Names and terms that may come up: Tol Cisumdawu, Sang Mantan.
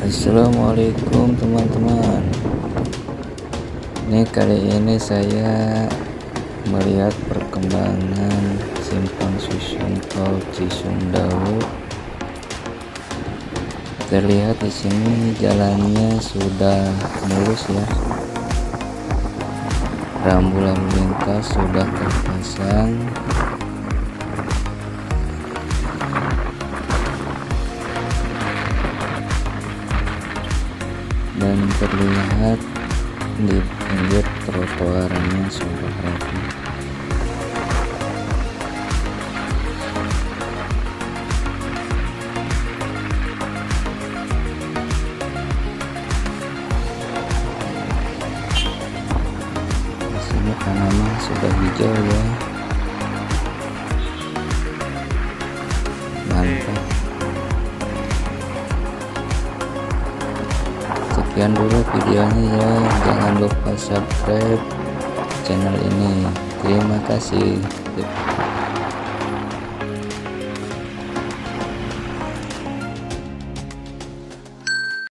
Assalamualaikum teman-teman. Ini kali ini saya melihat perkembangan simpang susun Tol Cisumdawu. Terlihat di sini jalannya sudah mulus ya. Rambu lalu lintas sudah terpasang. Dan terlihat di pinggir trotoarnya sudah rapi. Di sini tanaman sudah hijau ya, mantap. Sekian dulu videonya ya, jangan lupa subscribe channel ini. Terima kasih.